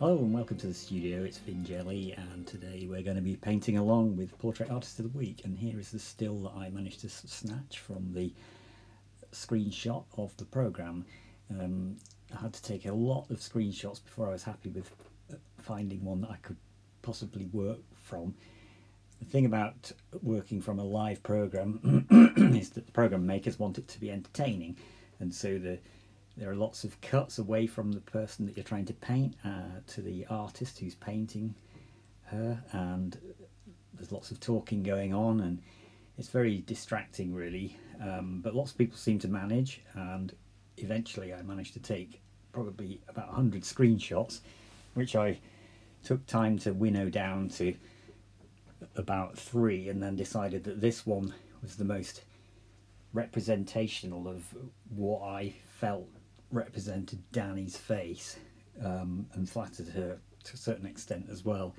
Hello and welcome to the studio, it's Vin Jelly, and today we're going to be painting along with Portrait Artist of the Week, and here is the still that I managed to snatch from the screenshot of the programme. I had to take a lot of screenshots before I was happy with finding one that I could possibly work from. The thing about working from a live programme is that the programme makers want it to be entertaining, and so there are lots of cuts away from the person that you're trying to paint to the artist who's painting her, and there's lots of talking going on and it's very distracting really, but lots of people seem to manage, and eventually I managed to take probably about 100 screenshots, which I took time to winnow down to about 3, and then decided that this one was the most representational of what I felt represented Danny's face, and flattered her to a certain extent as well.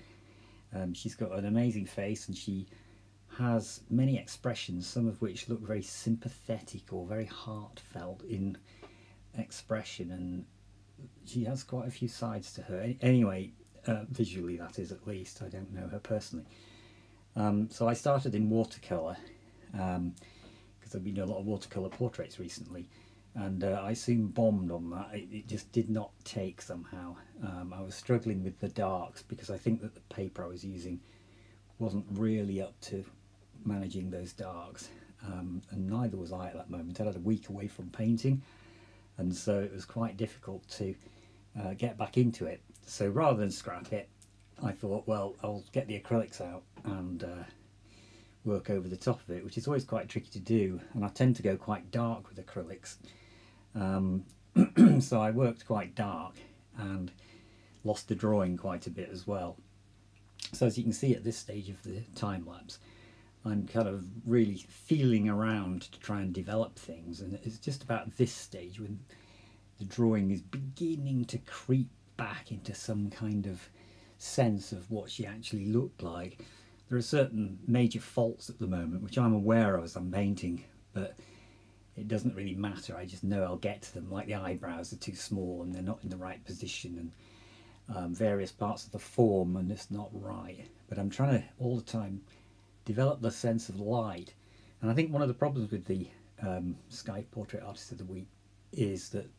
She's got an amazing face and she has many expressions, some of which look very sympathetic or very heartfelt in expression, and she has quite a few sides to her. Anyway, visually that is, at least. I don't know her personally. So I started in watercolour, because I've been doing a lot of watercolour portraits recently. And I soon bombed on that. It just did not take somehow. I was struggling with the darks because I think that the paper I was using wasn't really up to managing those darks, and neither was I at that moment. I had a week away from painting, and so it was quite difficult to get back into it. So rather than scrap it, I thought, well, I'll get the acrylics out and work over the top of it, which is always quite tricky to do, and I tend to go quite dark with acrylics. So I worked quite dark and lost the drawing quite a bit as well. So as you can see at this stage of the time lapse, I'm kind of really feeling around to try and develop things, and it's just about this stage when the drawing is beginning to creep back into some kind of sense of what she actually looked like. There are certain major faults at the moment which I'm aware of as I'm painting, but it doesn't really matter. I just know I'll get to them, like the eyebrows are too small and they're not in the right position, and various parts of the form, and it's not right. But I'm trying to all the time develop the sense of light, and I think one of the problems with the Skype Portrait Artist of the Week is that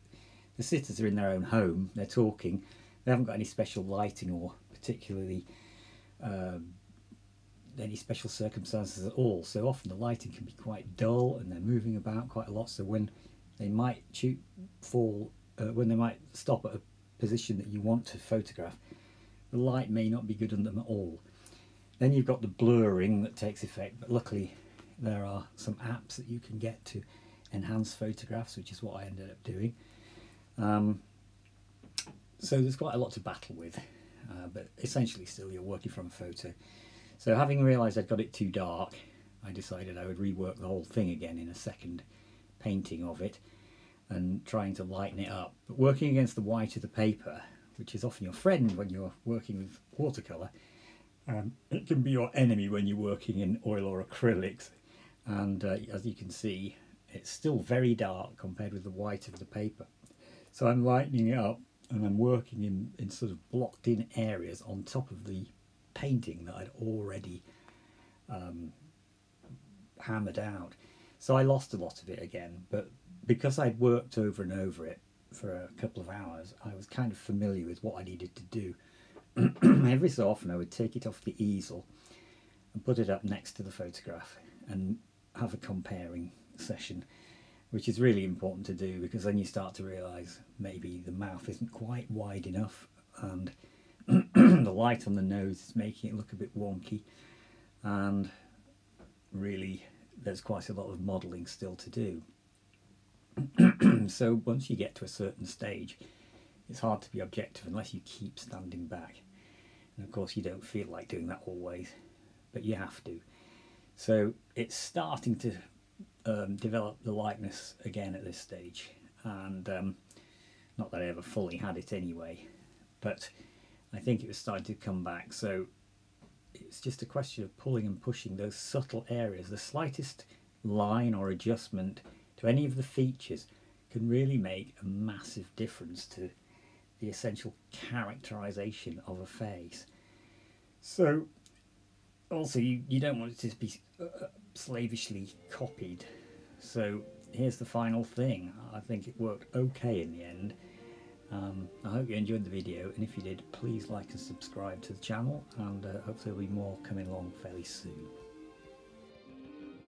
the sitters are in their own home, they're talking, they haven't got any special lighting or particularly any special circumstances at all, so often the lighting can be quite dull and they're moving about quite a lot. So when they might stop at a position that you want to photograph, the light may not be good on them at all. Then you've got the blurring that takes effect, but luckily there are some apps that you can get to enhance photographs, which is what I ended up doing. So there's quite a lot to battle with, but essentially still you're working from a photo. So having realised I'd got it too dark, I decided I would rework the whole thing again in a second painting of it and trying to lighten it up. But working against the white of the paper, which is often your friend when you're working with watercolour, it can be your enemy when you're working in oil or acrylics. And as you can see, it's still very dark compared with the white of the paper. So I'm lightening it up and I'm working in sort of blocked in areas on top of the painting that I'd already hammered out. So I lost a lot of it again, but because I'd worked over and over it for a couple of hours, I was kind of familiar with what I needed to do. Every so often I would take it off the easel and put it up next to the photograph and have a comparing session, which is really important to do, because then you start to realise maybe the mouth isn't quite wide enough and the light on the nose is making it look a bit wonky, and really there's quite a lot of modelling still to do. So once you get to a certain stage, it's hard to be objective unless you keep standing back, and of course you don't feel like doing that always, but you have to. So it's starting to develop the likeness again at this stage, and not that I ever fully had it anyway, but I think it was starting to come back. So it's just a question of pulling and pushing those subtle areas. The slightest line or adjustment to any of the features can really make a massive difference to the essential characterization of a face. So also you don't want it to be slavishly copied. So here's the final thing. I think it worked okay in the end. I hope you enjoyed the video, and if you did, please like and subscribe to the channel, and hopefully there'll be more coming along fairly soon.